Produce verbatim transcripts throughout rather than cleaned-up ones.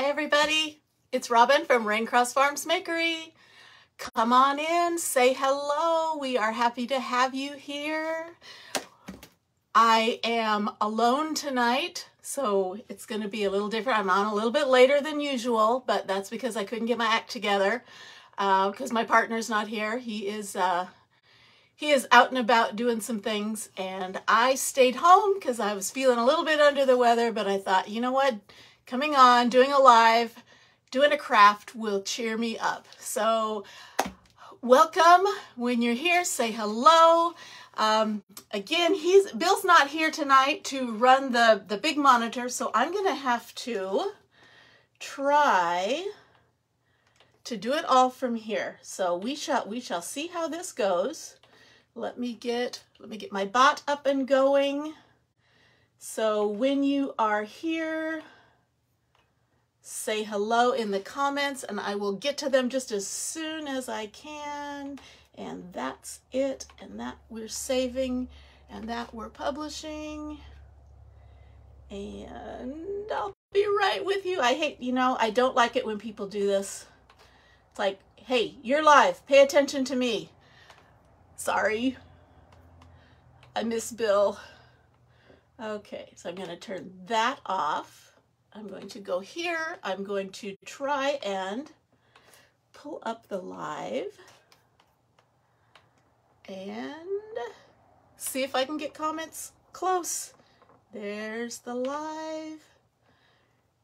Hi everybody, it's Robin from Raincross Farms Makery. Come on in, say hello. We are happy to have you here. I am alone tonight, so it's going to be a little different. I'm on a little bit later than usual, but that's because I couldn't get my act together because uh, my partner's not here. He is uh, he is out and about doing some things, and I stayed home because I was feeling a little bit under the weather, but I thought, you know what? Coming on, doing a live, doing a craft will cheer me up. So welcome. When you're here, say hello. Um, again, he's Bill's not here tonight to run the, the big monitor, so I'm going to have to try to do it all from here. So we shall, we shall see how this goes. Let me get, let me get my bot up and going. So when you are here, say hello in the comments and I will get to them just as soon as I can. And that's it, and that we're saving, and that we're publishing. And I'll be right with you. I hate, you know, I don't like it when people do this. It's like, hey, you're live, pay attention to me. Sorry, I miss Bill. Okay, so I'm gonna turn that off. I'm going to go here. I'm going to try and pull up the live and see if I can get comments close. There's the live.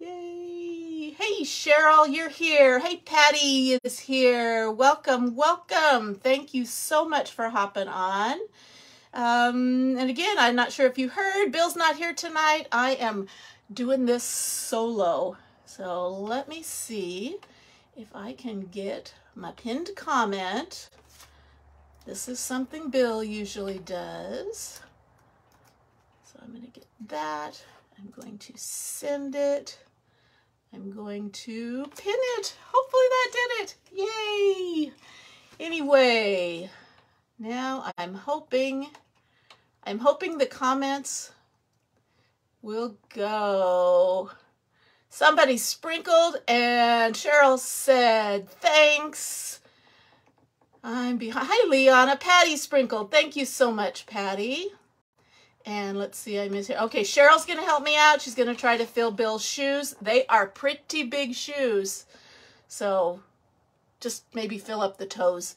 Yay. Hey, Cheryl, you're here. Hey, Patty is here. Welcome, welcome. Thank you so much for hopping on. Um, and again, I'm not sure if you heard, Bill's not here tonight. I am doing this solo. So let me see if I can get my pinned comment. This is something Bill usually does. So I'm going to get that. I'm going to send it. I'm going to pin it. Hopefully that did it. Yay! Anyway, now I'm hoping, I'm hoping the comments we'll go. Somebody sprinkled and Cheryl said, thanks. I'm behind. Hi, Leona. Patty sprinkled. Thank you so much, Patty. And let's see, I miss her. Okay, Cheryl's going to help me out. She's going to try to fill Bill's shoes. They are pretty big shoes. So just maybe fill up the toes.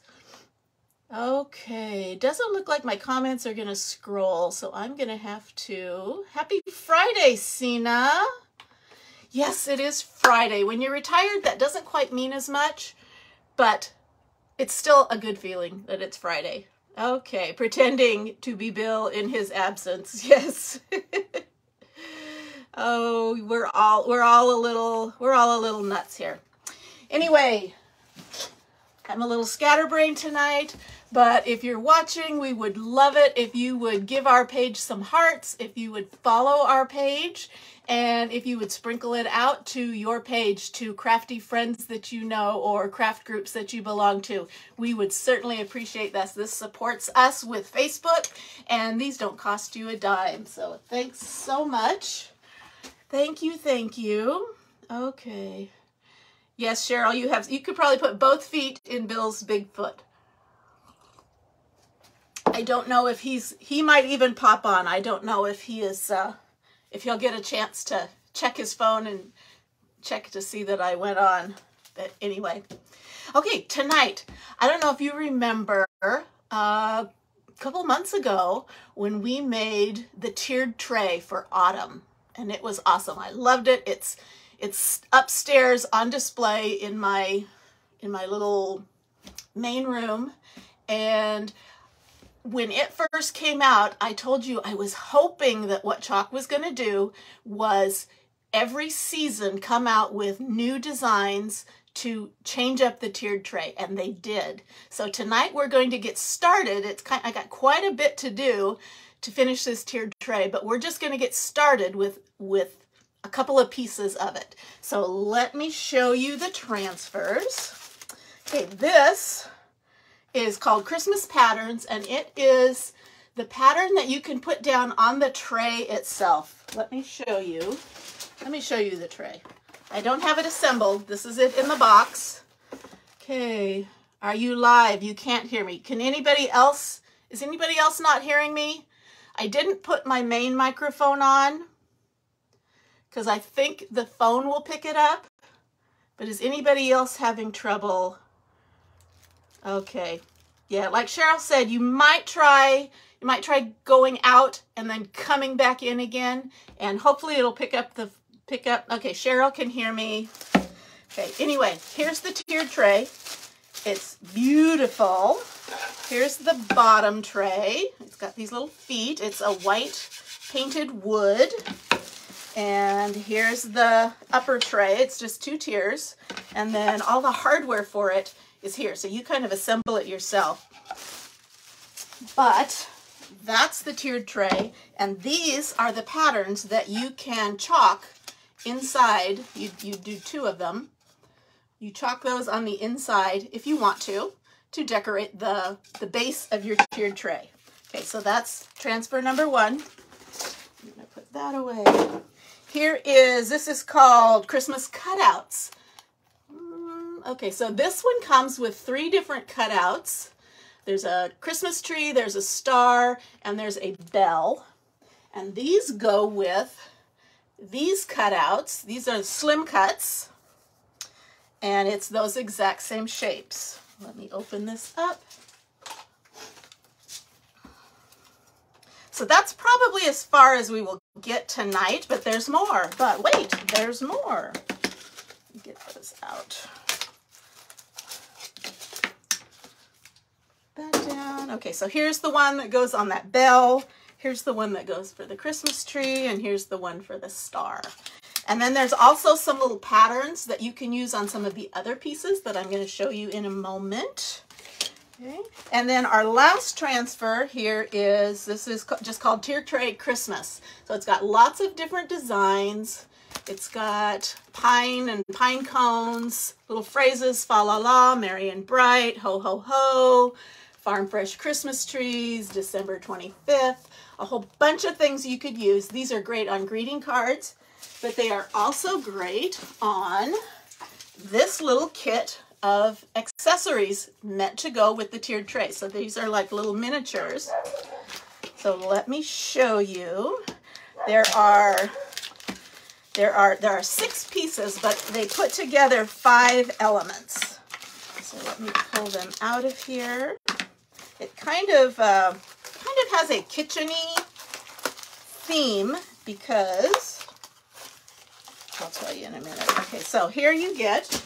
Okay, doesn't look like my comments are gonna scroll, so I'm gonna have to. Happy Friday, Sina. Yes, it is Friday. When you're retired, that doesn't quite mean as much, but it's still a good feeling that it's Friday. Okay, pretending to be Bill in his absence. Yes. Oh, we're all we're all a little we're all a little nuts here. Anyway, I'm a little scatterbrained tonight, but if you're watching, we would love it if you would give our page some hearts, if you would follow our page, and if you would sprinkle it out to your page, to crafty friends that you know or craft groups that you belong to. We would certainly appreciate that. This supports us with Facebook, and these don't cost you a dime. So thanks so much. Thank you, thank you. Okay. Yes, Cheryl, you have. You could probably put both feet in Bill's big foot. I don't know if he's. He might even pop on. I don't know if he is. Uh, if he'll get a chance to check his phone and check to see that I went on. But anyway, okay. Tonight, I don't know if you remember uh, a couple months ago when we made the tiered tray for autumn, and it was awesome. I loved it. It's. It's upstairs on display in my in my little main room. And when it first came out, I told you I was hoping that what Chalk was going to do was every season come out with new designs to change up the tiered tray, and they did. So tonight we're going to get started. It's kind I got quite a bit to do to finish this tiered tray, but we're just going to get started with with a couple of pieces of it. So let me show you the transfers. Okay, this is called Christmas Patterns, and it is the pattern that you can put down on the tray itself. Let me show you. Let me show you the tray. I don't have it assembled. This is it in the box. Okay. Are you live? You can't hear me. Can anybody else? Is anybody else not hearing me? I didn't put my main microphone on because I think the phone will pick it up. But is anybody else having trouble? Okay. Yeah, like Cheryl said, you might try you might try going out and then coming back in again, and hopefully it'll pick up the pick up. Okay, Cheryl can hear me. Okay, anyway, here's the tiered tray. It's beautiful. Here's the bottom tray. It's got these little feet. It's a white painted wood. And here's the upper tray. It's just two tiers. And then all the hardware for it is here. So you kind of assemble it yourself. But that's the tiered tray. And these are the patterns that you can chalk inside. You, you do two of them. You chalk those on the inside, if you want to, to decorate the, the base of your tiered tray. Okay, so that's transfer number one. I'm gonna put that away. Here is, this is called Christmas Cutouts. Mm, okay, so this one comes with three different cutouts. There's a Christmas tree, there's a star, and there's a bell. And these go with these cutouts. These are slim cuts. And it's those exact same shapes. Let me open this up. So that's probably as far as we will get tonight, but there's more. But wait, there's more. Let me get those out. Put that down. Okay, so here's the one that goes on that bell. Here's the one that goes for the Christmas tree, and here's the one for the star. And then there's also some little patterns that you can use on some of the other pieces that I'm going to show you in a moment. Okay. And then our last transfer here is, this is just called Tier Tray Christmas. So it's got lots of different designs. It's got pine and pine cones, little phrases, fa la la, merry and bright, ho ho ho, farm fresh Christmas trees, December twenty-fifth, a whole bunch of things you could use. These are great on greeting cards. But they are also great on this little kit of accessories meant to go with the tiered tray. So these are like little miniatures. So let me show you. There are there are there are six pieces, but they put together five elements. So let me pull them out of here. It kind of uh, kind of has a kitchen-y theme because. I'll tell you in a minute. Okay, so here you get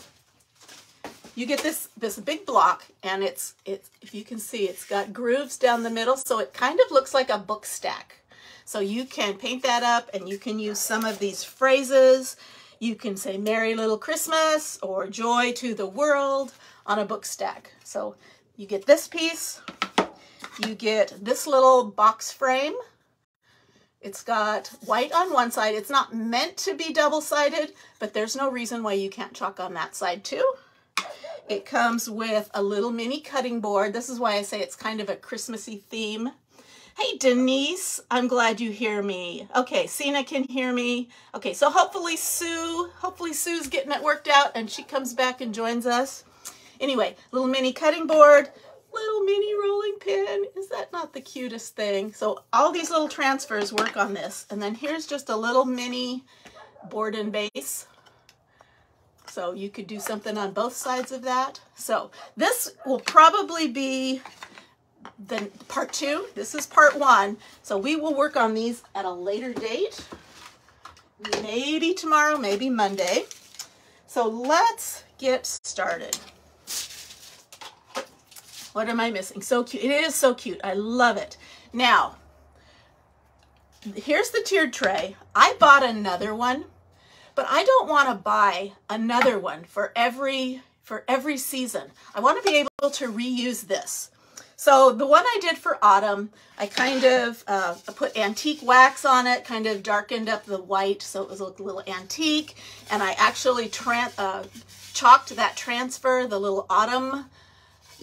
you get this this big block, and it's it's if you can see, it's got grooves down the middle, so it kind of looks like a book stack. So you can paint that up, and you can use some of these phrases. You can say "Merry Little Christmas" or "Joy to the World" on a book stack. So you get this piece. You get this little box frame. It's got white on one side. It's not meant to be double-sided, but there's no reason why you can't chalk on that side too. It comes with a little mini cutting board. This is why I say it's kind of a Christmassy theme. Hey, Denise, I'm glad you hear me. Okay, Sina can hear me. Okay, so hopefully Sue, hopefully Sue's getting it worked out, and she comes back and joins us. Anyway, little mini cutting board. Little mini rolling pin. Is that not the cutest thing? So all these little transfers work on this. And then here's just a little mini board and base. So you could do something on both sides of that. So this will probably be the part two. This is part one. So we will work on these at a later date. Maybe tomorrow, maybe Monday. So let's get started. What am I missing? So cute. It is so cute. I love it. Now, here's the tiered tray. I bought another one, but I don't want to buy another one for every, for every season. I want to be able to reuse this. So the one I did for autumn, I kind of uh, put antique wax on it, kind of darkened up the white so it was a little antique. And I actually tran uh, chalked that transfer, the little autumn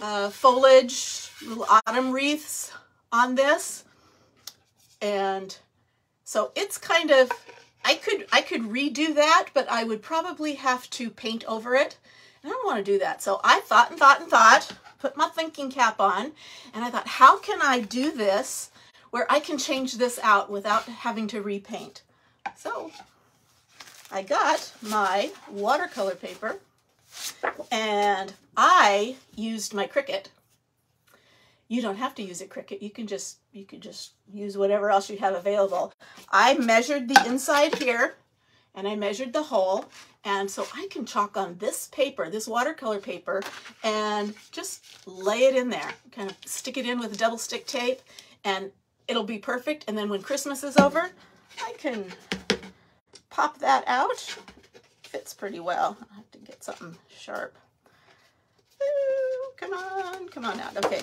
Uh, foliage, little autumn wreaths on this. And so it's kind of I could, I could redo that, but I would probably have to paint over it. And I don't want to do that. So I thought and thought and thought, put my thinking cap on, and I thought, how can I do this where I can change this out without having to repaint? So I got my watercolor paper and I used my Cricut. You don't have to use a Cricut. You can just, you can just use whatever else you have available. I measured the inside here and I measured the hole. And so I can chalk on this paper, this watercolor paper, and just lay it in there, kind of stick it in with double stick tape, and it'll be perfect. And then when Christmas is over, I can pop that out. Fits pretty well. I have to get something sharp. Ooh, come on, come on out. Okay.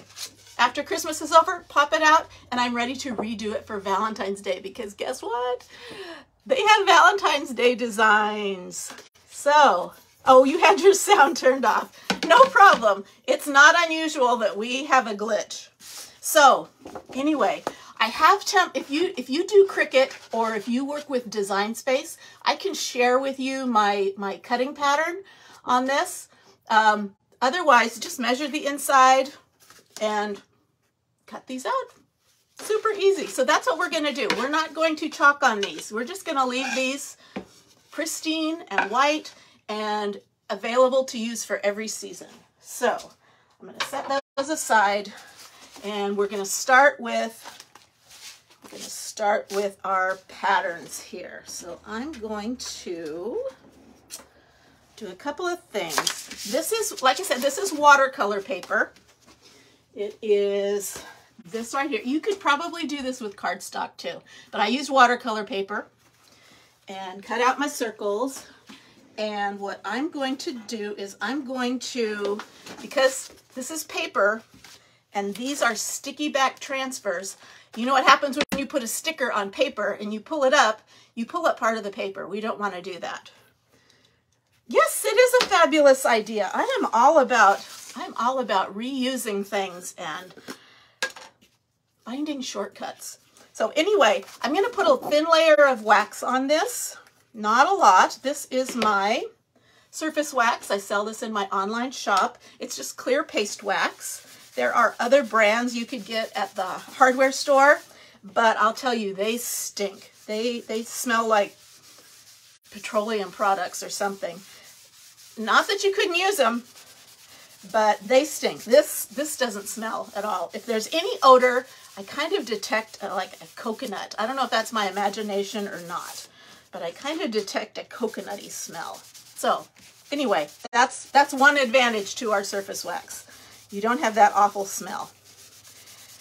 After Christmas is over, pop it out, and I'm ready to redo it for Valentine's Day, because guess what? They have Valentine's Day designs. So, oh, you had your sound turned off. No problem. It's not unusual that we have a glitch. So, anyway, I have temp if you if you do Cricut or if you work with Design Space, I can share with you my my cutting pattern on this. Um, otherwise, just measure the inside and cut these out. Super easy. So that's what we're going to do. We're not going to chalk on these. We're just going to leave these pristine and white and available to use for every season. So I'm going to set those aside, and we're going to start with we're going to start with our patterns here. So I'm going to do a couple of things. This is, like I said, this is watercolor paper. It is this right here. You could probably do this with cardstock too, but I used watercolor paper and cut out my circles. And what I'm going to do is I'm going to, because this is paper and these are sticky back transfers, you know what happens when you put a sticker on paper and you pull it up, you pull up part of the paper. We don't want to do that. Yes, it is a fabulous idea. I am all about, I'm all about reusing things and finding shortcuts. So anyway, I'm going to put a thin layer of wax on this. Not a lot. This is my surface wax. I sell this in my online shop. It's just clear paste wax. There are other brands you could get at the hardware store, but I'll tell you, they stink. They, they smell like petroleum products or something. Not that you couldn't use them, but they stink. This, this doesn't smell at all. If there's any odor, I kind of detect a, like a coconut. I don't know if that's my imagination or not, but I kind of detect a coconutty smell. So anyway, that's, that's one advantage to our surface wax. You don't have that awful smell.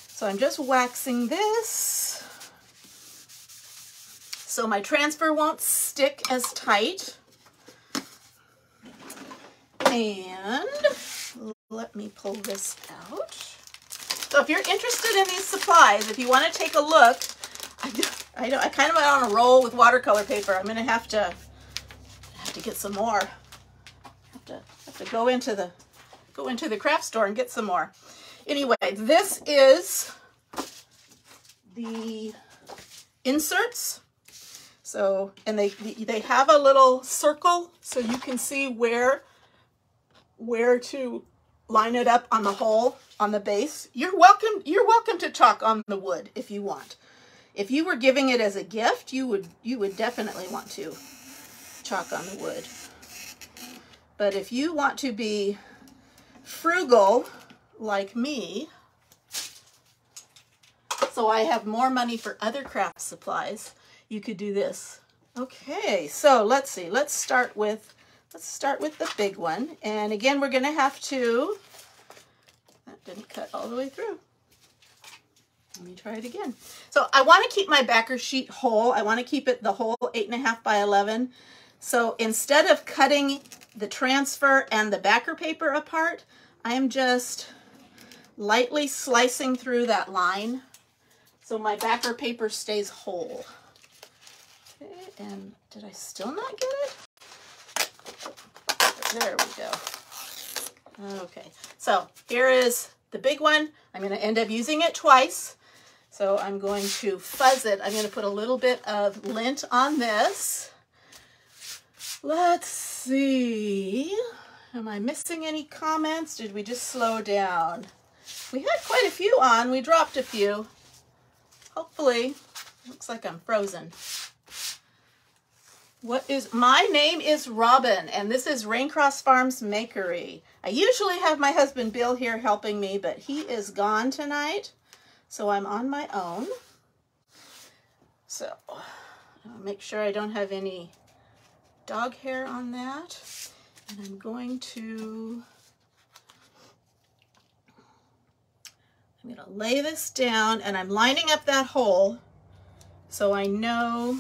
So I'm just waxing this so my transfer won't stick as tight. And let me pull this out. So if you're interested in these supplies, if you want to take a look, I, I, don't, I kind of am on a roll with watercolor paper. I'm going to have to have to get some more. Have to have to go into the go into the craft store and get some more. Anyway, this is the inserts. So and they they have a little circle so you can see where where to line it up on the hole, on the base. You're welcome, you're welcome to chalk on the wood if you want. If you were giving it as a gift, you would you would definitely want to chalk on the wood. But if you want to be frugal like me, so I have more money for other craft supplies, you could do this. Okay, so let's see. Let's start with Let's start with the big one. And again, we're going to have to, that didn't cut all the way through. Let me try it again. So I want to keep my backer sheet whole. I want to keep it the whole eight and a half by eleven. So instead of cutting the transfer and the backer paper apart, I am just lightly slicing through that line so my backer paper stays whole. Okay, and did I still not get it? There we go. Okay, so here is the big one. I'm going to end up using it twice. So I'm going to fuzz it. I'm going to put a little bit of lint on this. Let's see. Am I missing any comments? Did we just slow down? We had quite a few on. We dropped a few. Hopefully. Looks like I'm frozen. What is, my name is Robin, and this is Raincross Farms Makery. I usually have my husband Bill here helping me, but he is gone tonight, so I'm on my own. So I'll make sure I don't have any dog hair on that. And I'm going to, I'm going to lay this down, and I'm lining up that hole so I know,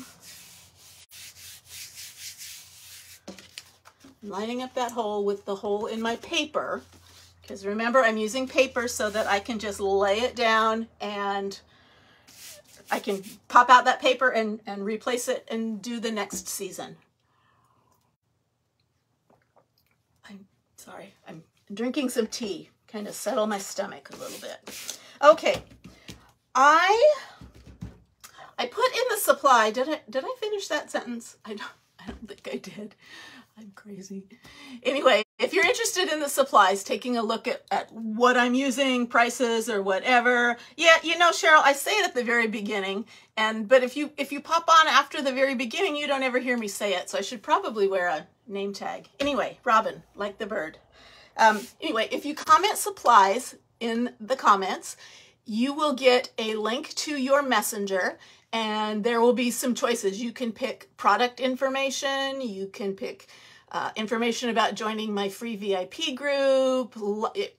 I'm lining up that hole with the hole in my paper, because remember I'm using paper so that I can just lay it down and I can pop out that paper and, and replace it and do the next season. I'm sorry, I'm drinking some tea, kind of settle my stomach a little bit. Okay, I... I put in the supply. Did I, did I finish that sentence? I don't, I don't think I did. I'm crazy. Anyway, if you're interested in the supplies, taking a look at, at what I'm using, prices or whatever. Yeah, you know, Cheryl, I say it at the very beginning, and but if you if you pop on after the very beginning, you don't ever hear me say it, so I should probably wear a name tag. Anyway, Robin, like the bird. Um, anyway, if you comment supplies in the comments, you will get a link to your messenger. And there will be some choices. You can pick product information, you can pick uh, information about joining my free V I P group,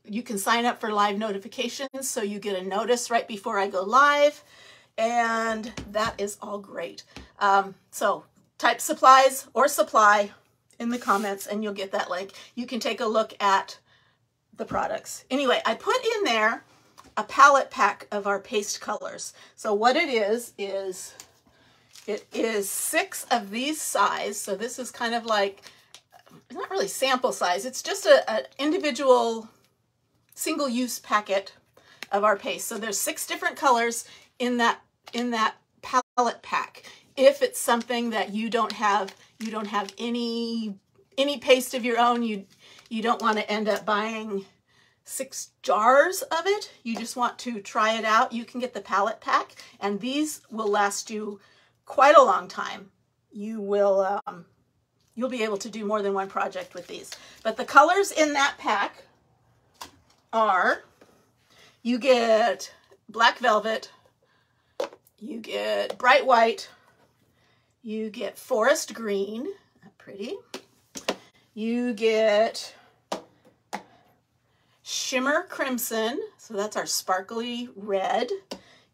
you can sign up for live notifications so you get a notice right before I go live, and that is all great. Um, so type supplies or supply in the comments and you'll get that link. You can take a look at the products. Anyway, I put in there a palette pack of our paste colors. So what it is, is it is six of these size. So this is kind of like, it's not really sample size. It's just an individual single use packet of our paste. So there's six different colors in that, in that palette pack. If it's something that you don't have, you don't have any, any paste of your own, you, you don't want to end up buying six jars of it. You just want to try it out. You can get the palette pack, and these will last you quite a long time. You will, um, you'll be able to do more than one project with these. But the colors in that pack are, you get black velvet, you get bright white, you get forest green, pretty, you get shimmer crimson, so that's our sparkly red.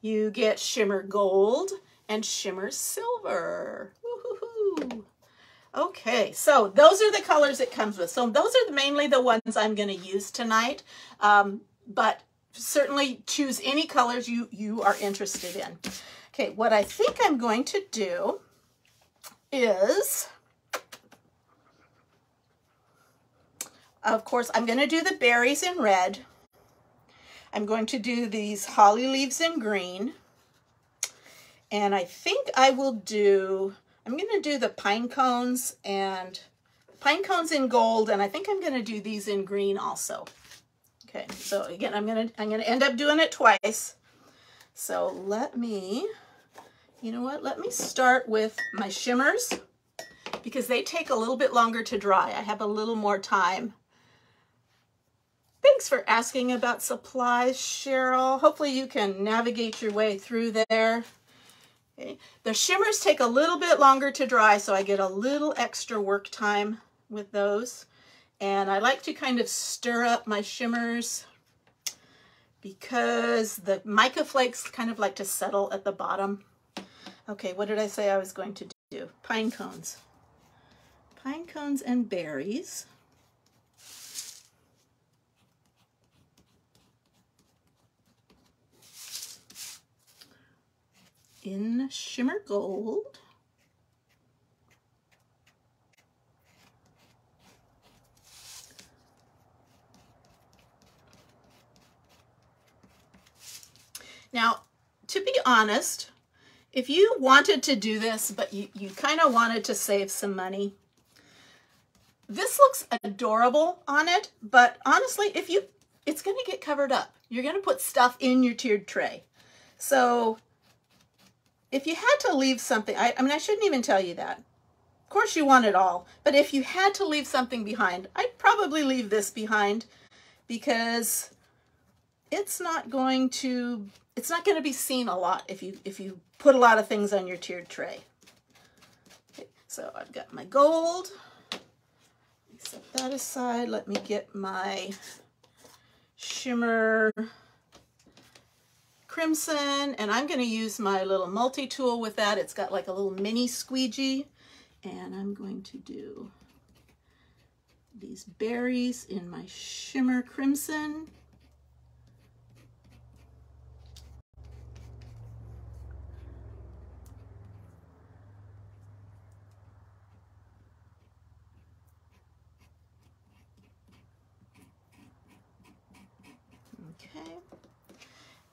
You get shimmer gold and shimmer silver. Woo-hoo-hoo. Okay, so those are the colors it comes with. So those are mainly the ones I'm going to use tonight, um, but certainly choose any colors you, you are interested in. Okay, what I think I'm going to do is... Of course, I'm going to do the berries in red. I'm going to do these holly leaves in green. And I think I will do, I'm going to do the pine cones and pine cones in gold. And I think I'm going to do these in green also. Okay, so again, I'm going to, I'm going to end up doing it twice. So let me, you know what, let me start with my shimmers, because they take a little bit longer to dry. I have a little more time. Thanks for asking about supplies, Cheryl. Hopefully you can navigate your way through there. Okay. The shimmers take a little bit longer to dry, so I get a little extra work time with those. And I like to kind of stir up my shimmers because the mica flakes kind of like to settle at the bottom. Okay, what did I say I was going to do? Pine cones. Pine cones and berries. In shimmer gold. Now, to be honest, if you wanted to do this, but you, you kind of wanted to save some money, this looks adorable on it, but honestly, if you, it's going to get covered up. You're going to put stuff in your tiered tray. So if you had to leave something, I, I mean, I shouldn't even tell you that. Of course you want it all, but if you had to leave something behind, I'd probably leave this behind because it's not going to, it's not going to be seen a lot if you, if you put a lot of things on your tiered tray. Okay, so I've got my gold. Set that aside. Let me get my shimmer crimson, and I'm going to use my little multi-tool with that. It's got like a little mini squeegee, and I'm going to do these berries in my shimmer crimson.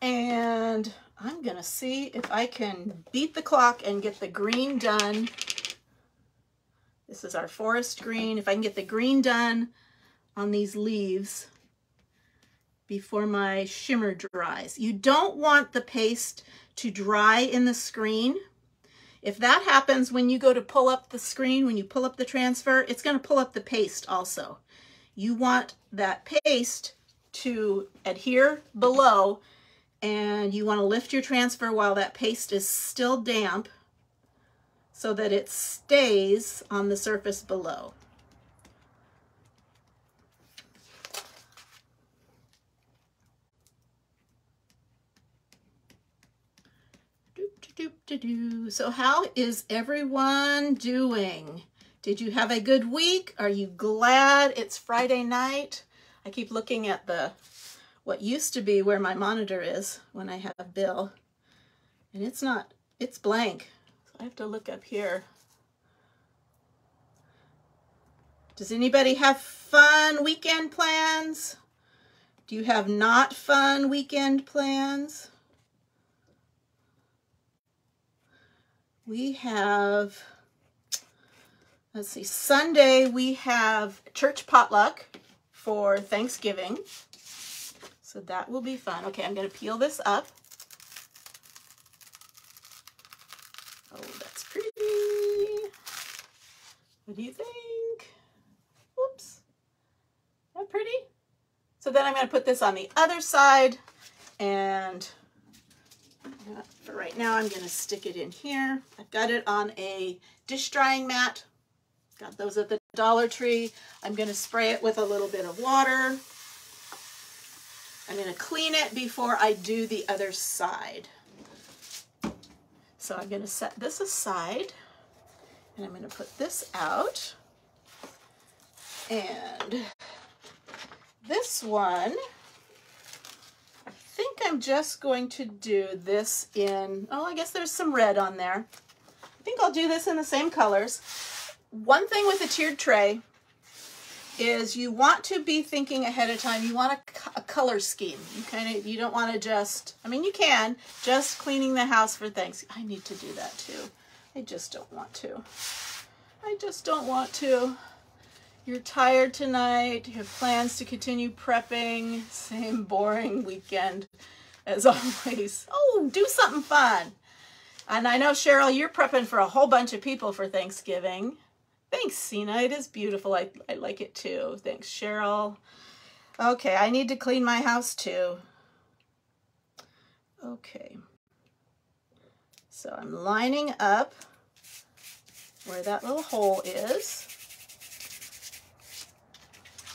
And I'm gonna see if I can beat the clock and get the green done. This is our forest green. If I can get the green done on these leaves before my shimmer dries. You don't want the paste to dry in the screen. If that happens when you go to pull up the screen, when you pull up the transfer, it's gonna pull up the paste also. You want that paste to adhere below, and you want to lift your transfer while that paste is still damp so that it stays on the surface below. Doop, doop, doop, doop. So how is everyone doing? Did you have a good week? Are you glad it's Friday night? I keep looking at the what used to be where my monitor is when I have Bill, and it's not, it's blank. So I have to look up here. Does anybody have fun weekend plans? Do you have not fun weekend plans? We have, let's see, Sunday we have church potluck for Thanksgiving. So that will be fun. Okay, I'm going to peel this up. Oh, that's pretty. What do you think? Oops. Is that pretty? So then I'm going to put this on the other side. And for right now, I'm going to stick it in here. I've got it on a dish drying mat. Got those at the Dollar Tree. I'm going to spray it with a little bit of water. I'm going to clean it before I do the other side. So I'm going to set this aside, and I'm going to put this out. And this one, I think I'm just going to do this in, oh, I guess there's some red on there. I think I'll do this in the same colors. One thing with a tiered tray is you want to be thinking ahead of time. You want a, a color scheme. You kind of, you don't want to just, I mean, you can, just cleaning the house for Thanksgiving. I need to do that too. I just don't want to. I just don't want to. You're tired tonight. You have plans to continue prepping. Same boring weekend as always. Oh, do something fun. And I know, Cheryl, you're prepping for a whole bunch of people for Thanksgiving. Thanks, Sina. It is beautiful. I, I like it too. Thanks, Cheryl. Okay, I need to clean my house too. Okay. So I'm lining up where that little hole is.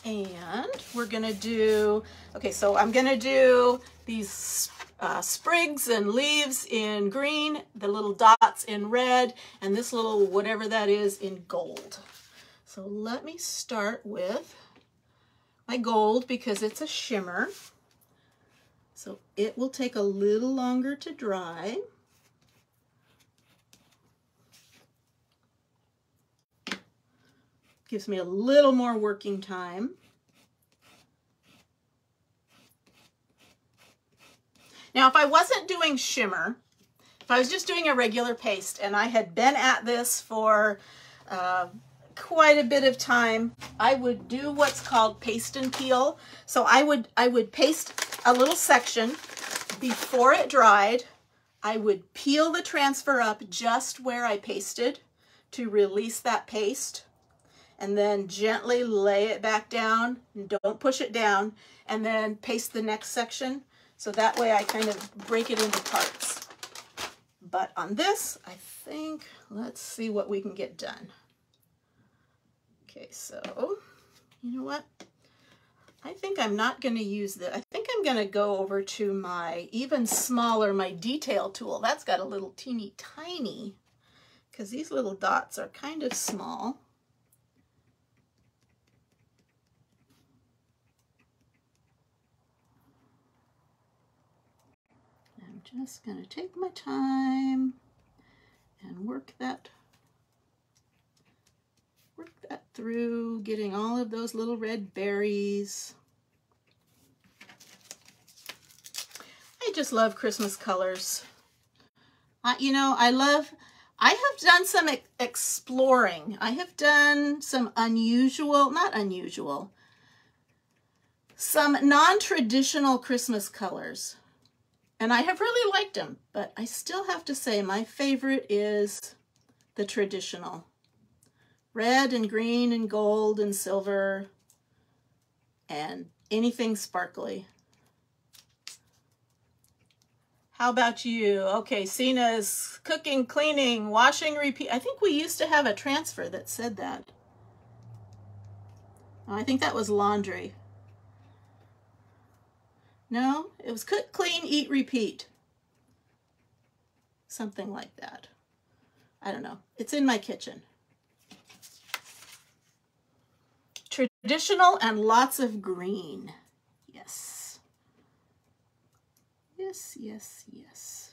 And we're going to do, okay, so I'm going to do these uh, sprigs and leaves in green, the little dots in red, and this little whatever that is in gold. So let me start with my gold because it's a shimmer. So it will take a little longer to dry. Gives me a little more working time. Now, if I wasn't doing shimmer, if I was just doing a regular paste and I had been at this for uh, quite a bit of time, I would do what's called paste and peel. So I would, I would paste a little section before it dried. I would peel the transfer up just where I pasted to release that paste, and then gently lay it back down, and don't push it down, and then paste the next section. So that way I kind of break it into parts. But on this, I think, let's see what we can get done. Okay, so, you know what? I think I'm not gonna use this. I think I'm gonna go over to my even smaller, my detail tool. That's got a little teeny tiny, because these little dots are kind of small. Just going to take my time and work that, work that through, getting all of those little red berries. I just love Christmas colors. I, you know, I love, I have done some exploring. I have done some unusual, not unusual, some non-traditional Christmas colors. And I have really liked them, but I still have to say my favorite is the traditional. Red and green and gold and silver and anything sparkly. How about you? Okay, Sina's cooking, cleaning, washing, repeat. I think we used to have a transfer that said that. I think that was laundry. No, it was cook, clean, eat, repeat. Something like that. I don't know. It's in my kitchen. Traditional and lots of green. Yes. Yes, yes, yes.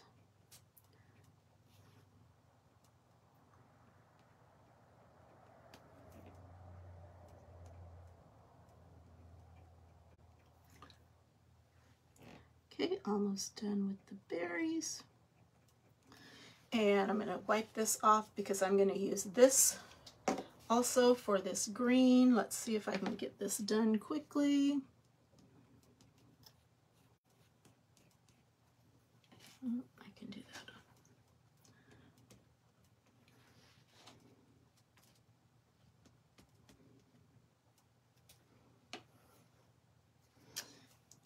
Okay, almost done with the berries. And I'm going to wipe this off because I'm going to use this also for this green. Let's see if I can get this done quickly. Oh, I can do that.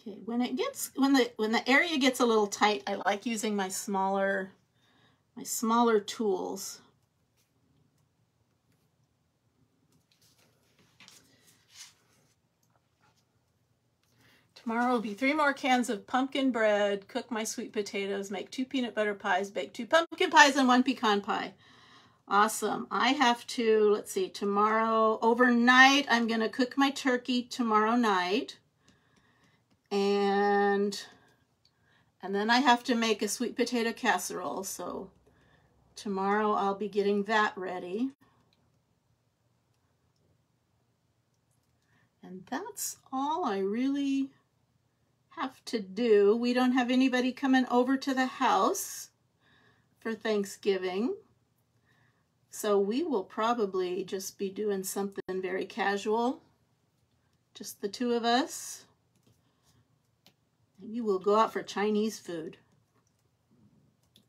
Okay, when it gets when the when the area gets a little tight, I like using my smaller my smaller tools. Tomorrow will be three more cans of pumpkin bread, cook my sweet potatoes, make two peanut butter pies, bake two pumpkin pies and one pecan pie. Awesome. I have to, let's see, tomorrow overnight I'm gonna cook my turkey tomorrow night. And, and then I have to make a sweet potato casserole. So tomorrow I'll be getting that ready. And that's all I really have to do. We don't have anybody coming over to the house for Thanksgiving. So we will probably just be doing something very casual. Just the two of us. Maybe we'll go out for Chinese food.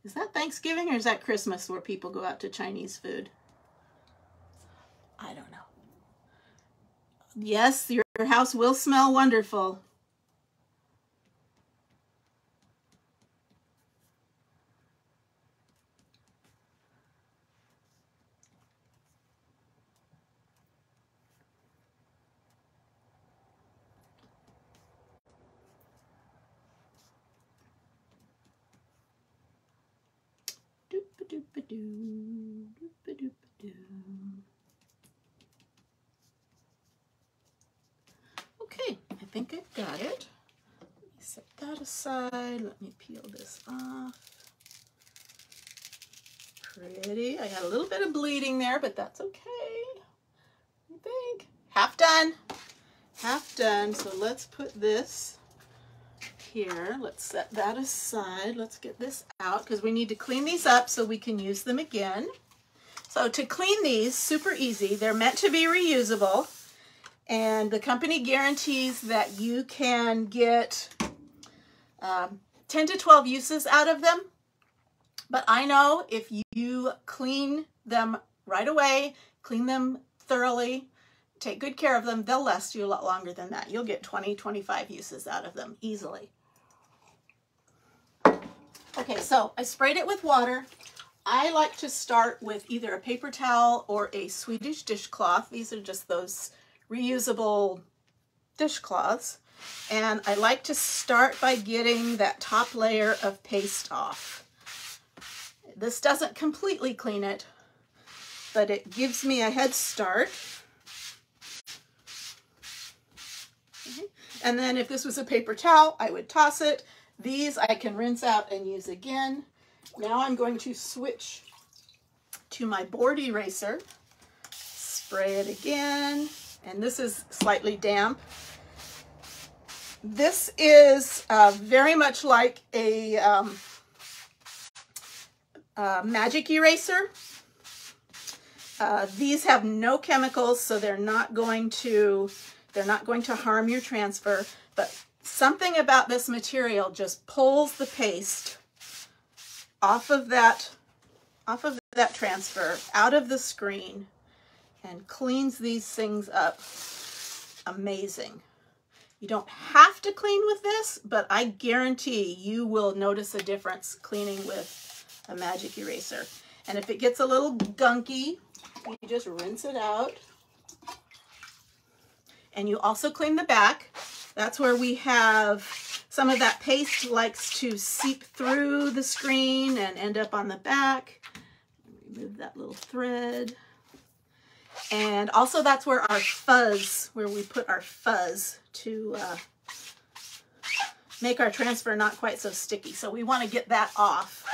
Is that Thanksgiving or is that Christmas where people go out to Chinese food? I don't know. Yes, your house will smell wonderful. Okay, I think I've got it. Let me set that aside. Let me peel this off. Pretty. I got a little bit of bleeding there, but that's okay. I think half done. Half done. So let's put this here. Let's set that aside. Let's get this out because we need to clean these up so we can use them again. So to clean these, super easy. They're meant to be reusable. And the company guarantees that you can get um, ten to twelve uses out of them. But I know if you clean them right away, clean them thoroughly, take good care of them, they'll last you a lot longer than that. You'll get twenty, twenty-five uses out of them easily. Okay, so I sprayed it with water. I like to start with either a paper towel or a Swedish dishcloth. These are just those reusable dishcloths. And I like to start by getting that top layer of paste off. This doesn't completely clean it, but it gives me a head start. And then if this was a paper towel, I would toss it. These I can rinse out and use again. Now I'm going to switch to my board eraser, spray it again. And this is slightly damp. This is uh, very much like a, um, a magic eraser. Uh, these have no chemicals, so they're not going to they're not going to harm your transfer. But something about this material just pulls the paste off of that off of that transfer out of the screen and cleans these things up. Amazing. You don't have to clean with this, but I guarantee you will notice a difference cleaning with a magic eraser. And if it gets a little gunky, you just rinse it out. And you also clean the back. That's where we have some of that paste likes to seep through the screen and end up on the back. Remove that little thread. And also that's where our fuzz, where we put our fuzz to uh, make our transfer not quite so sticky. So we want to get that off.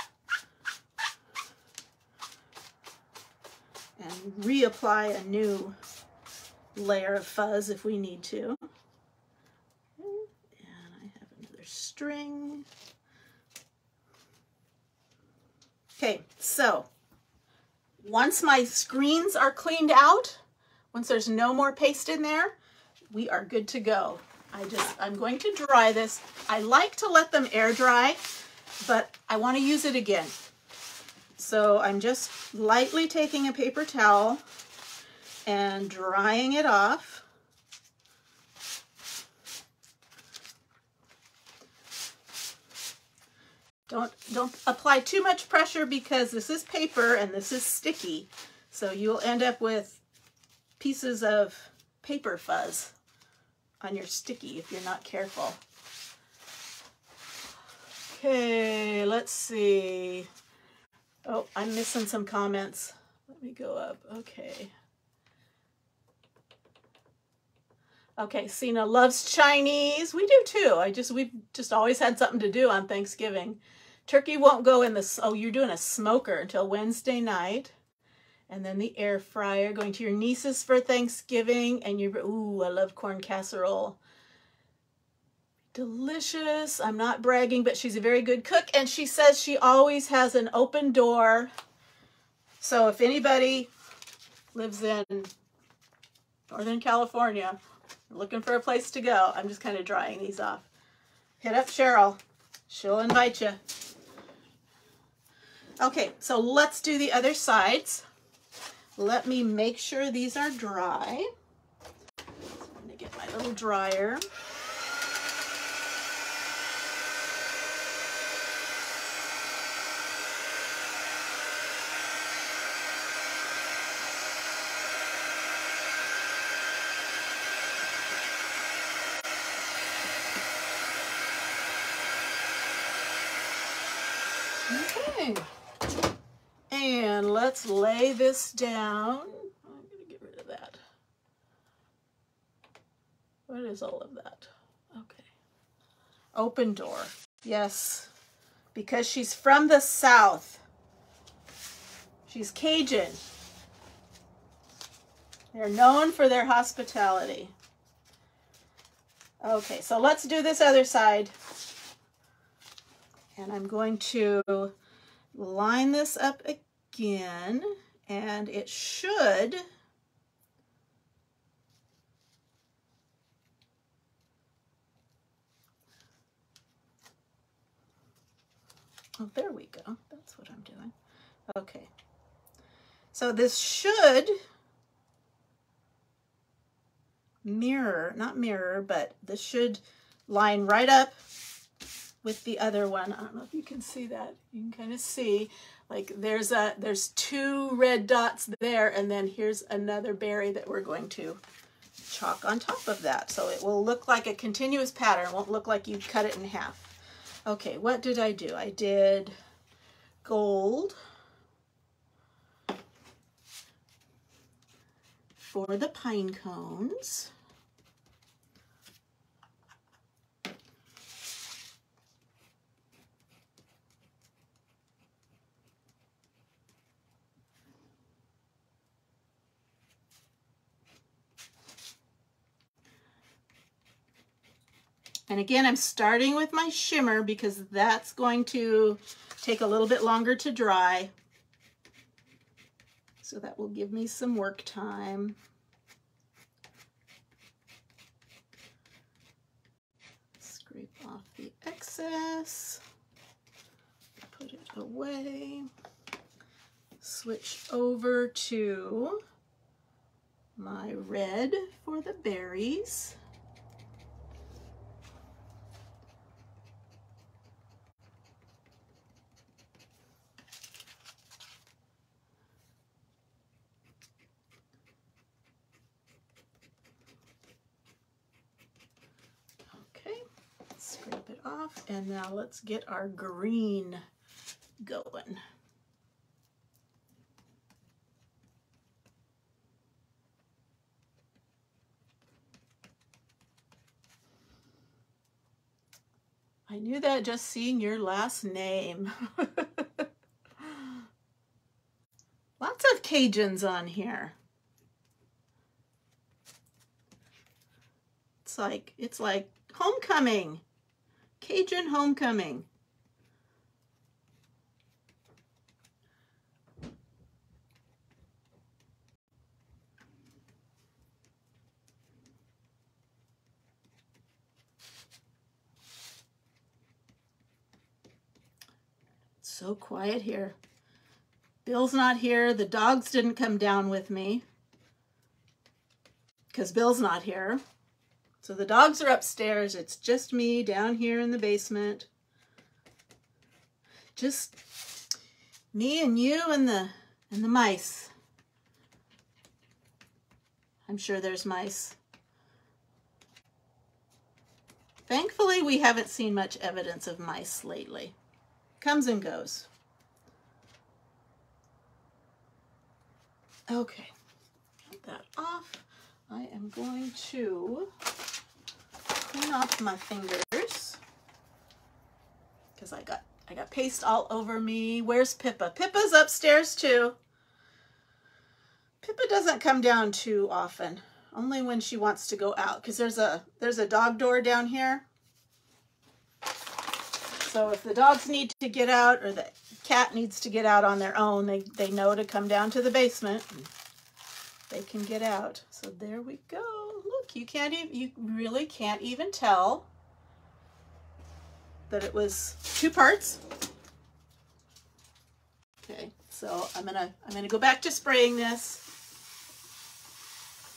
And reapply a new layer of fuzz if we need to. And I have another string. Okay, so once my screens are cleaned out, once there's no more paste in there, we are good to go. I just, I'm going to dry this. I like to let them air dry, but I want to use it again. So I'm just lightly taking a paper towel and drying it off. Don't, don't apply too much pressure because this is paper and this is sticky. So you'll end up with pieces of paper fuzz on your sticky if you're not careful. Okay, let's see. Oh, I'm missing some comments. Let me go up. Okay. Okay, Sina loves Chinese. We do too. I just, we've just always had something to do on Thanksgiving. Turkey won't go in the, oh, you're doing a smoker until Wednesday night. And then the air fryer, going to your nieces for Thanksgiving. And you're, ooh, I love corn casserole. Delicious. I'm not bragging, but she's a very good cook. And she says she always has an open door. So if anybody lives in Northern California, looking for a place to go, I'm just kind of drying these off. Hit up Cheryl. She'll invite you. Okay, so let's do the other sides. Let me make sure these are dry. So I'm going to get my little dryer. Okay, and let's lay this down. I'm going to get rid of that. What is all of that? Okay. Open door. Yes, because she's from the South. She's Cajun. They're known for their hospitality. Okay, so let's do this other side. And I'm going to line this up again, and it should Oh, there we go. That's what I'm doing. Okay. So this should mirror, not mirror, but this should line right up with the other one. I don't know if you can see that. You can kind of see, like there's a there's two red dots there, and then here's another berry that we're going to chalk on top of that. So it will look like a continuous pattern. It won't look like you cut it in half. Okay, what did I do? I did gold for the pine cones. And again, I'm starting with my shimmer because that's going to take a little bit longer to dry. So that will give me some work time. Scrape off the excess, put it away, switch over to my red for the berries. And now let's get our green going. I knew that just seeing your last name. Lots of Cajuns on here. It's like, it's like homecoming. Cajun homecoming. It's so quiet here. Bill's not here. The dogs didn't come down with me because Bill's not here. So the dogs are upstairs. It's just me down here in the basement. Just me and you and the and the mice. I'm sure there's mice. Thankfully, we haven't seen much evidence of mice lately. Comes and goes. Okay, cut that off. I am going to clean off my fingers because I got I got paste all over me. Where's Pippa? Pippa's upstairs too. Pippa doesn't come down too often, only when she wants to go out because there's a there's a dog door down here. So if the dogs need to get out or the cat needs to get out on their own, they they know to come down to the basement. They can get out. So there we go. Look, you can't even, you really can't even tell that it was two parts. Okay, so I'm gonna I'm gonna go back to spraying this.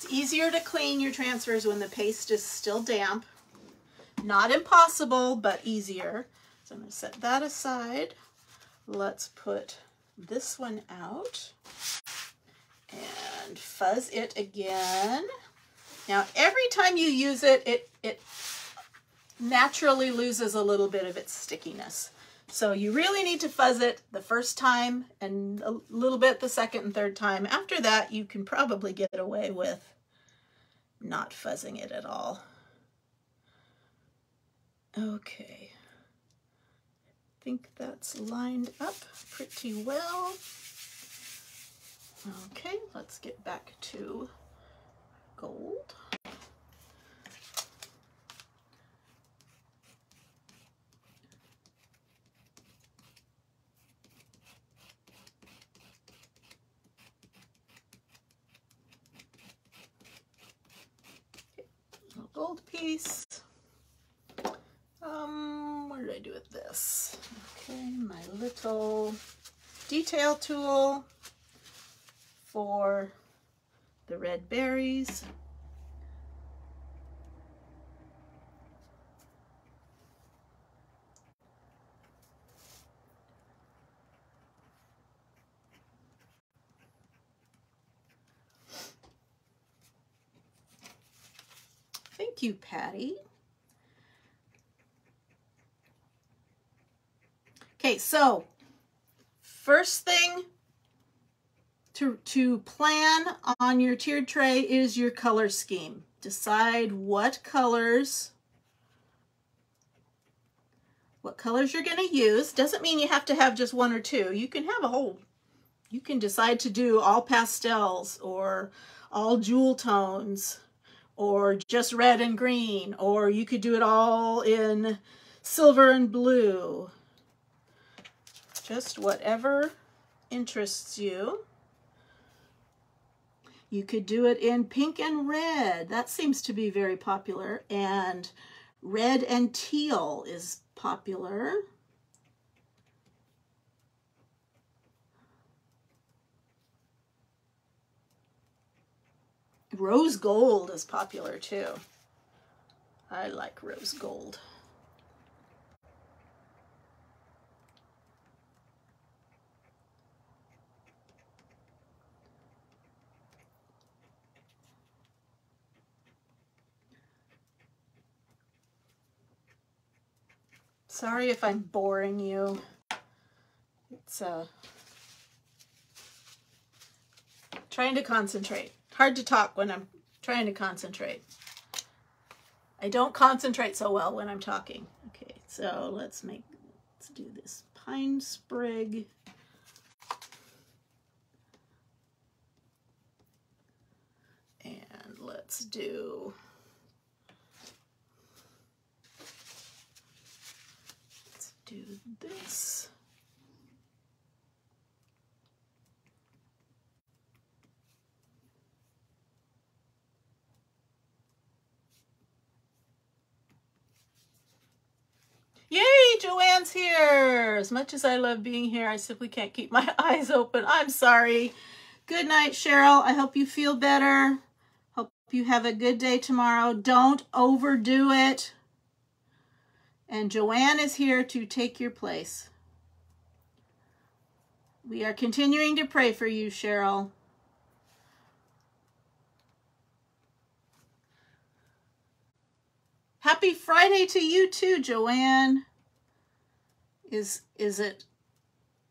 It's easier to clean your transfers when the paste is still damp. Not impossible, but easier. So I'm gonna set that aside. Let's put this one out. And fuzz it again. Now, every time you use it, it, it naturally loses a little bit of its stickiness. So you really need to fuzz it the first time and a little bit the second and third time. After that, you can probably get away with not fuzzing it at all. Okay. I think that's lined up pretty well. Okay, let's get back to gold. gold piece. Um, what did I do with this? Okay, my little detail tool for the red berries. Thank you, Patty. Okay, so first thing to, to plan on your tiered tray is your color scheme. Decide what colors, what colors you're going to use. Doesn't mean you have to have just one or two. You can have a whole, you can decide to do all pastels or all jewel tones, or just red and green, or you could do it all in silver and blue. Just whatever interests you. You could do it in pink and red. That seems to be very popular. And red and teal is popular. Rose gold is popular too. I like rose gold. Sorry if I'm boring you. It's uh, trying to concentrate. Hard to talk when I'm trying to concentrate. I don't concentrate so well when I'm talking. Okay, so let's make, let's do this pine sprig. And let's do let's do this. Yay, Joanne's here. As much as I love being here, I simply can't keep my eyes open. I'm sorry. Good night, Cheryl. I hope you feel better. Hope you have a good day tomorrow. Don't overdo it. And Joanne is here to take your place. We are continuing to pray for you, Cheryl. Happy Friday to you too, Joanne. Is is it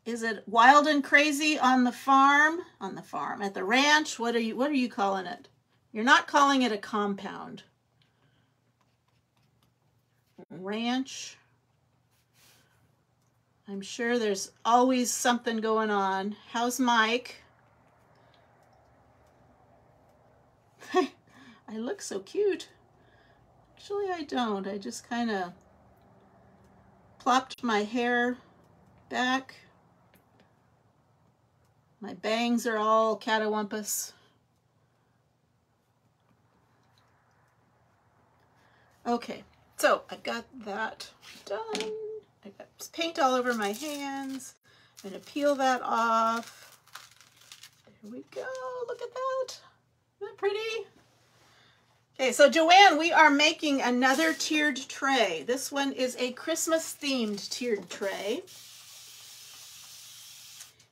is it wild and crazy on the farm? On the farm, at the ranch? What are you what are you calling it? You're not calling it a compound. Ranch. I'm sure there's always something going on. How's Mike? I look so cute. Actually, I don't. I just kind of plopped my hair back. My bangs are all catawampus. Okay, so I've got that done. I've got paint all over my hands. I'm going to peel that off. There we go. Look at that. Isn't that pretty? Okay, so Joanne, we are making another tiered tray. This one is a Christmas-themed tiered tray.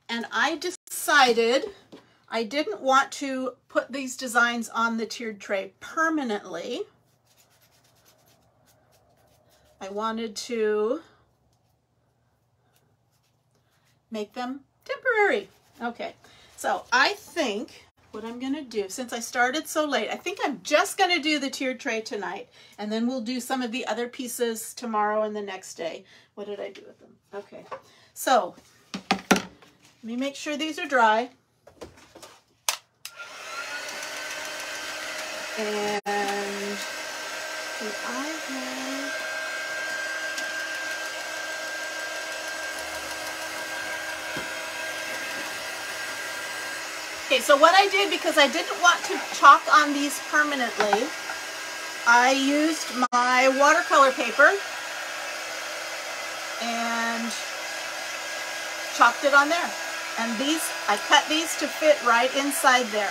And I decided I didn't want to put these designs on the tiered tray permanently. I wanted to make them temporary. Okay, so I think what I'm going to do, since I started so late, I think I'm just going to do the tiered tray tonight, and then we'll do some of the other pieces tomorrow and the next day. What did I do with them? Okay, so let me make sure these are dry. And do I have... Okay, so what I did, because I didn't want to chalk on these permanently, I used my watercolor paper and chalked it on there. And these, I cut these to fit right inside there.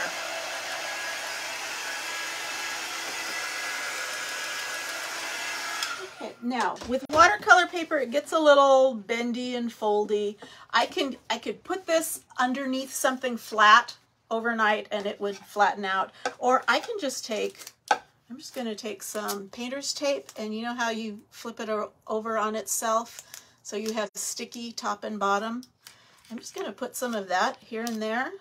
Okay, now with watercolor paper, it gets a little bendy and foldy. I can, I could put this underneath something flat overnight and it would flatten out. Or I can just take, I'm just going to take some painter's tape, and you know how you flip it over on itself so you have sticky top and bottom. I'm just going to put some of that here and there.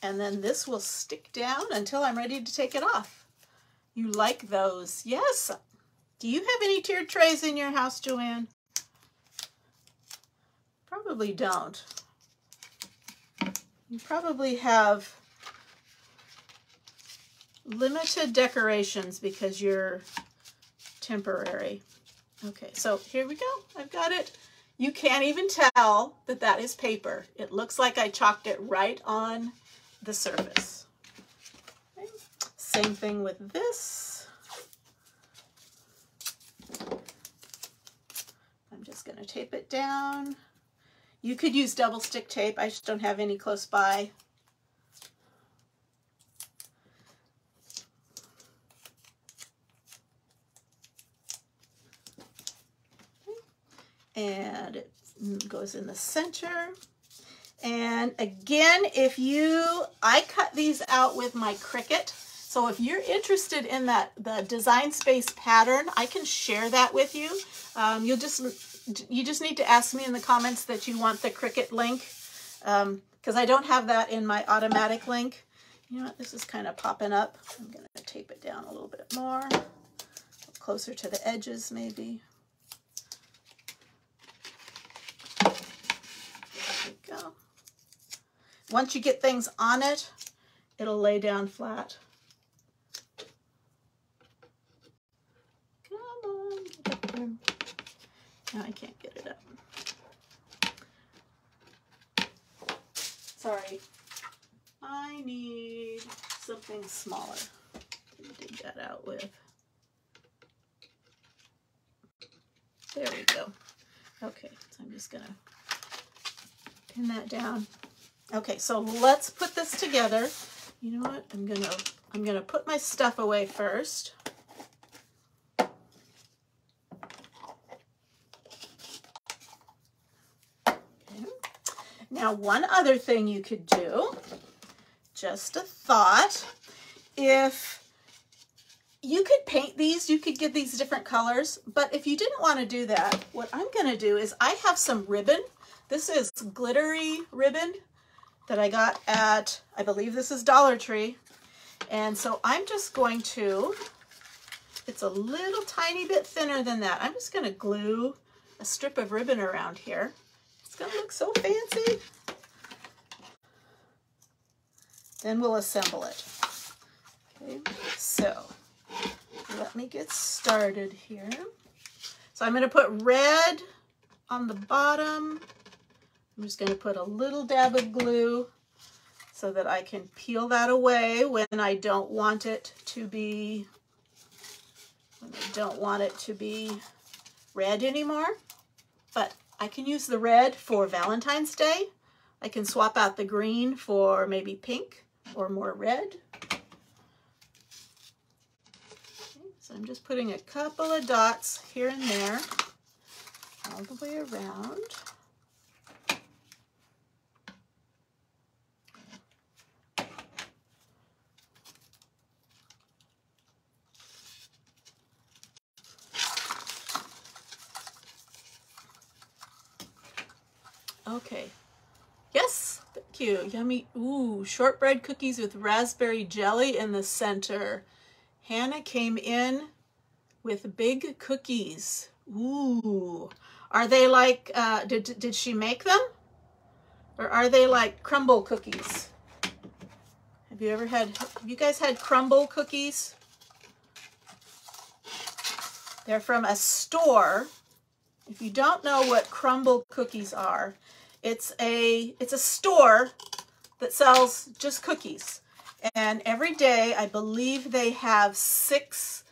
And then this will stick down until I'm ready to take it off. You like those? Yes. Do you have any tiered trays in your house, Joanne? Probably don't. You probably have limited decorations because you're temporary. Okay, so here we go. I've got it. You can't even tell that that is paper. It looks like I chalked it right on the surface. Okay. Same thing with this. I'm just going to tape it down. You could use double stick tape. I just don't have any close by. And it goes in the center. And again, if you, I cut these out with my Cricut. So if you're interested in that, the Design Space pattern, I can share that with you. Um, you'll just, you just need to ask me in the comments that you want the Cricut link, um, because I don't have that in my automatic link. You know what, this is kind of popping up. I'm gonna tape it down a little bit more, closer to the edges maybe. Go. Once you get things on it, it'll lay down flat. Come on, get up there. No, I can't get it up. Sorry. I need something smaller. Dig that out with. There we go. Okay, so I'm just gonna pin that down. Okay, so let's put this together. You know what? I'm gonna I'm gonna put my stuff away first. Okay. Now, one other thing you could do, just a thought, if you could paint these, you could get these different colors, but if you didn't want to do that, what I'm gonna do is I have some ribbon. This is glittery ribbon that I got at, I believe this is Dollar Tree. And so I'm just going to, it's a little tiny bit thinner than that. I'm just gonna glue a strip of ribbon around here. It's gonna look so fancy. Then we'll assemble it. Okay, so let me get started here. So I'm gonna put red on the bottom. I'm just going to put a little dab of glue so that I can peel that away when I don't want it to be, when I don't want it to be red anymore. But I can use the red for Valentine's Day. I can swap out the green for maybe pink or more red. Okay, so I'm just putting a couple of dots here and there all the way around. Okay, yes, thank you. Yummy, ooh, shortbread cookies with raspberry jelly in the center. Hannah came in with big cookies. Ooh, are they like, uh, did, did she make them? Or are they like crumble cookies? Have you ever had, have you guys had crumble cookies? They're from a store. If you don't know what crumble cookies are, it's a, it's a store that sells just cookies. And every day, I believe they have six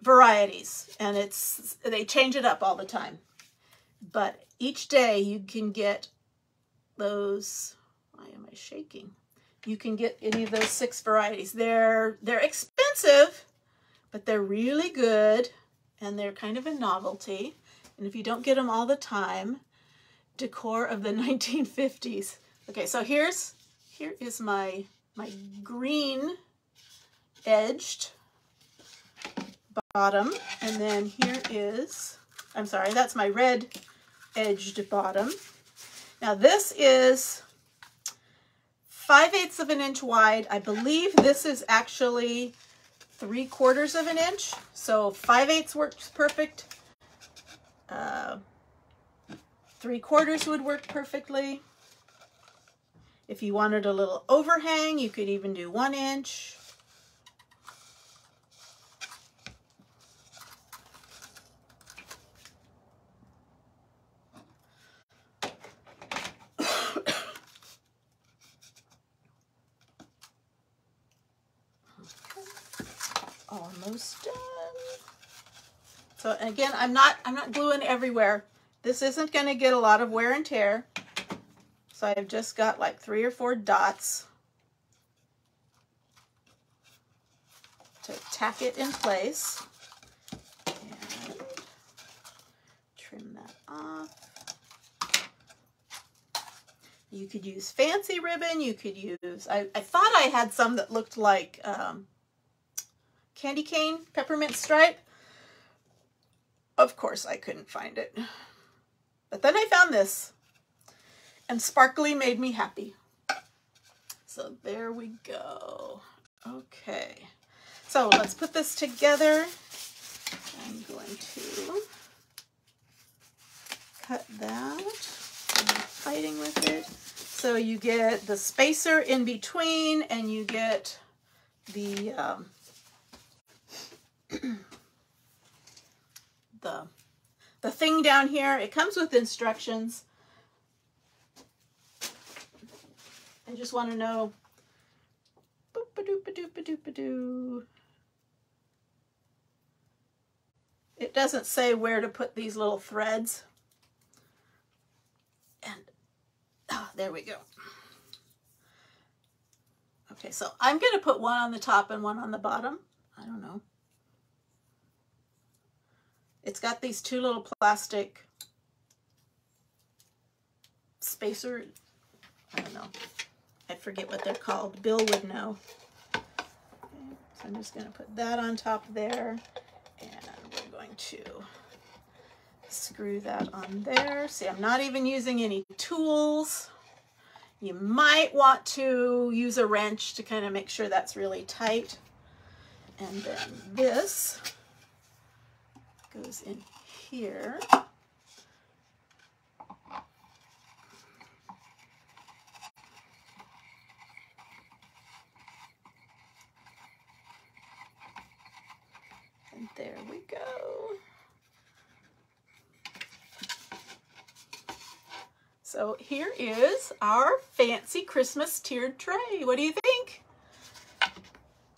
varieties, and it's they change it up all the time. But each day you can get those, why am I shaking? You can get any of those six varieties. They're, they're expensive, but they're really good, and they're kind of a novelty. And if you don't get them all the time, decor of the nineteen fifties. Okay, so here's, here is my, my green edged bottom. And then here is, I'm sorry, that's my red edged bottom. Now this is five eighths of an inch wide. I believe this is actually three quarters of an inch. So five eighths works perfect. Uh, three quarters would work perfectly. If you wanted a little overhang, you could even do one inch. Almost done. So again, I'm not I'm not gluing everywhere. This isn't going to get a lot of wear and tear. So I've just got like three or four dots to tack it in place. And trim that off. You could use fancy ribbon. You could use, I, I thought I had some that looked like um, candy cane, peppermint stripe. Of course I couldn't find it. But then I found this. And sparkly made me happy. So there we go. Okay. So let's put this together. I'm going to cut that. I'm fighting with it. So you get the spacer in between and you get the, um, the, the thing down here. It comes with instructions. I just want to know, boop-a-doop-a-doop-a-doop-a-doo. It doesn't say where to put these little threads. And, oh, there we go. Okay, so I'm going to put one on the top and one on the bottom. I don't know. It's got these two little plastic spacer, I don't know. I forget what they're called. Bill would know. Okay, so I'm just going to put that on top there. And we're going to screw that on there. See, I'm not even using any tools. You might want to use a wrench to kind of make sure that's really tight. And then this goes in here. And there we go. So here is our fancy Christmas tiered tray. What do you think?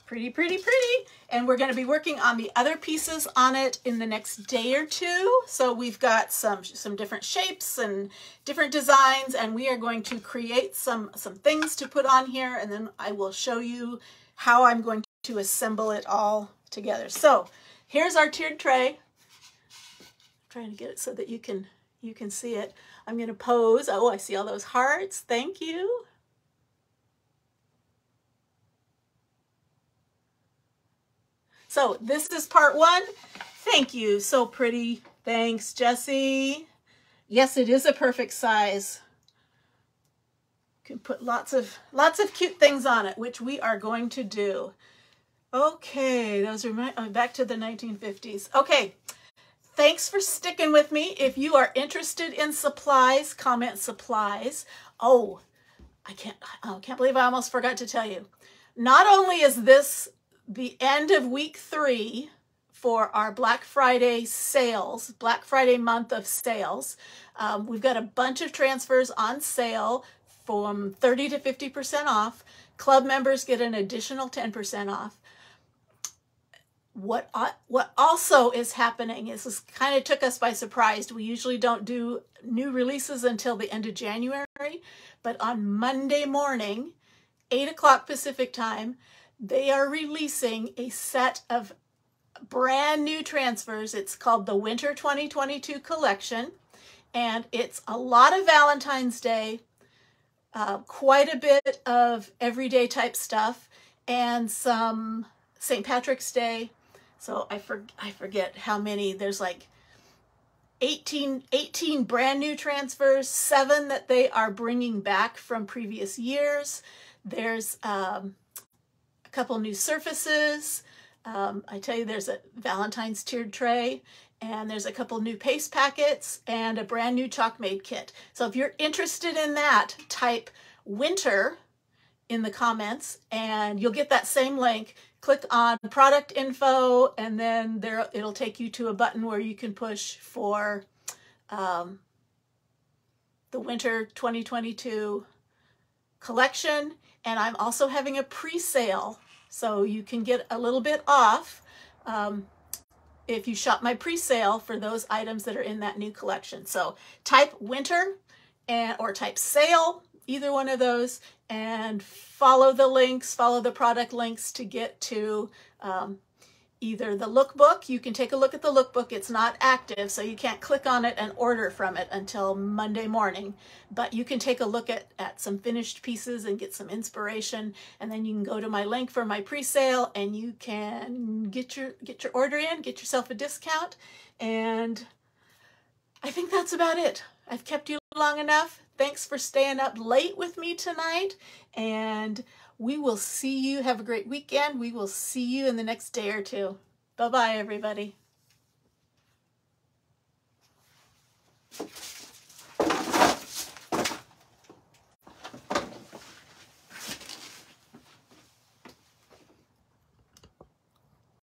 Pretty, pretty, pretty. And we're going to be working on the other pieces on it in the next day or two. So we've got some some different shapes and different designs, and we are going to create some some things to put on here, and then I will show you how I'm going to assemble it all together. So here's our tiered tray. I'm trying to get it so that you can you can see it. I'm going to pose. Oh, I see all those hearts. Thank you. So this is part one. Thank you. So pretty. Thanks, Jessie. Yes, it is a perfect size. You can put lots of lots of cute things on it, which we are going to do. Okay, those are my, I'm back to the nineteen fifties. Okay, thanks for sticking with me. If you are interested in supplies, comment supplies. Oh, I can't, I can't believe I almost forgot to tell you. Not only is this the end of week three for our Black Friday sales, Black Friday month of sales, um, we've got a bunch of transfers on sale from thirty to fifty percent off. Club members get an additional ten percent off. What, what also is happening is this kind of took us by surprise. We usually don't do new releases until the end of January, but on Monday morning, eight o'clock Pacific time, they are releasing a set of brand new transfers. It's called the Winter twenty twenty-two Collection, and it's a lot of Valentine's Day, uh, quite a bit of everyday type stuff, and some Saint Patrick's Day. So I, for, I forget how many. There's like eighteen, eighteen brand new transfers, seven that they are bringing back from previous years. There's um, a couple new surfaces. Um, I tell you, there's a Valentine's tiered tray, and there's a couple new paste packets and a brand new chalk made kit. So if you're interested in that, type winter in the comments and you'll get that same link. Click on product info, and then there it'll take you to a button where you can push for um, the Winter twenty twenty-two Collection. And I'm also having a pre-sale, so you can get a little bit off um, if you shop my pre-sale for those items that are in that new collection. So type winter and or type sale, either one of those, and follow the links, follow the product links to get to um, either the lookbook. You can take a look at the lookbook. It's not active, so you can't click on it and order from it until Monday morning, but you can take a look at, at some finished pieces and get some inspiration, and then you can go to my link for my pre-sale and you can get your, get your order in, get yourself a discount, and I think that's about it. I've kept you long enough. Thanks for staying up late with me tonight, and we will see you. Have a great weekend. We will see you in the next day or two. Bye-bye, everybody.